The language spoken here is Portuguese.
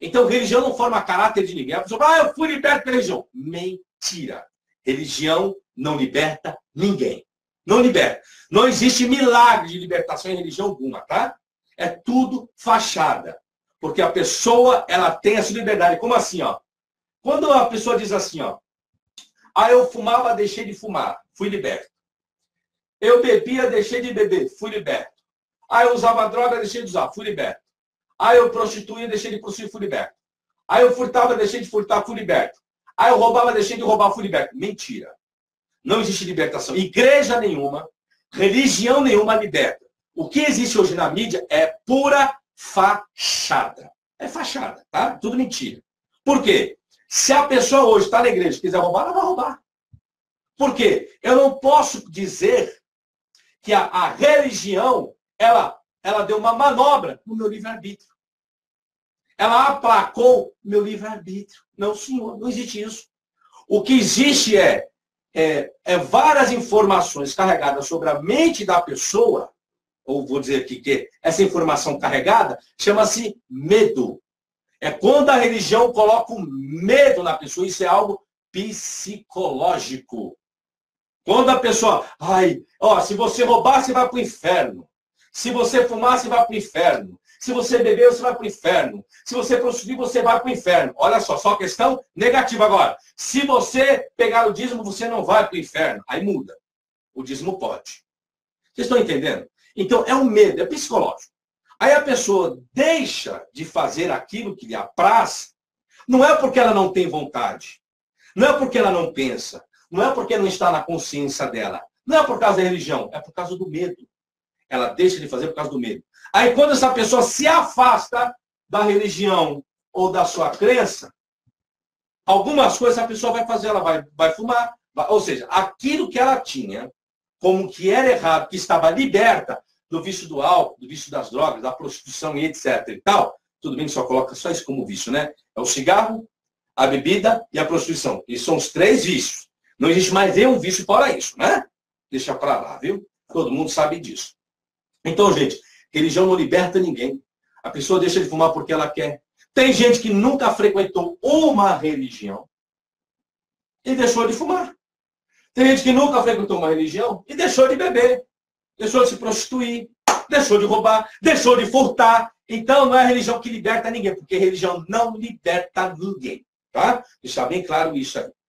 Então, religião não forma caráter de ninguém. A pessoa fala, eu fui liberto pela religião. Mentira. Religião não liberta ninguém. Não liberta. Não existe milagre de libertação em religião alguma, tá? É tudo fachada. Porque a pessoa, ela tem a sua liberdade. Como assim, ó? Quando a pessoa diz assim, ó, eu fumava, deixei de fumar, fui liberto. Eu bebia, deixei de beber, fui liberto. Eu usava droga, deixei de usar, fui liberto. Eu prostituía, deixei de prostituir, fui liberto. Eu furtava, deixei de furtar, fui liberto. Eu roubava, deixei de roubar, fui liberto. Mentira. Não existe libertação. Igreja nenhuma, religião nenhuma liberta. O que existe hoje na mídia é pura fachada. É fachada, tá? Tudo mentira. Por quê? Se a pessoa hoje está na igreja e quiser roubar, ela vai roubar. Por quê? Eu não posso dizer que a religião, ela deu uma manobra no meu livre-arbítrio. Ela aplacou meu livre-arbítrio. Não, senhor, não existe isso. O que existe é várias informações carregadas sobre a mente da pessoa, ou vou dizer aqui que essa informação carregada chama-se medo. É quando a religião coloca o medo na pessoa. Isso é algo psicológico. Quando a pessoa... se você roubar, você vai para o inferno. Se você fumar, você vai para o inferno. Se você beber, você vai para o inferno. Se você prostituir, você vai para o inferno. Olha só, só questão negativa agora. Se você pegar o dízimo, você não vai para o inferno. Aí muda. O dízimo pode. Vocês estão entendendo? Então, é um medo, é psicológico. Aí a pessoa deixa de fazer aquilo que lhe apraz, não é porque ela não tem vontade, não é porque ela não pensa, não é porque não está na consciência dela, não é por causa da religião, é por causa do medo. Ela deixa de fazer por causa do medo. Aí quando essa pessoa se afasta da religião ou da sua crença, algumas coisas a pessoa vai fazer, ela vai fumar, ou seja, aquilo que ela tinha, como que era errado, que estava liberta, do vício do álcool, do vício das drogas, da prostituição e etc. e tal, tudo bem que só coloca só isso como vício, né? É o cigarro, a bebida e a prostituição. Esses são os três vícios. Não existe mais nenhum vício fora isso, né? Deixa pra lá, viu? Todo mundo sabe disso. Então, gente, religião não liberta ninguém. A pessoa deixa de fumar porque ela quer. Tem gente que nunca frequentou uma religião e deixou de fumar. Tem gente que nunca frequentou uma religião e deixou de beber. Deixou de se prostituir, deixou de roubar, deixou de furtar. Então, não é a religião que liberta ninguém, porque a religião não liberta ninguém. Tá? Deixar bem claro isso aí.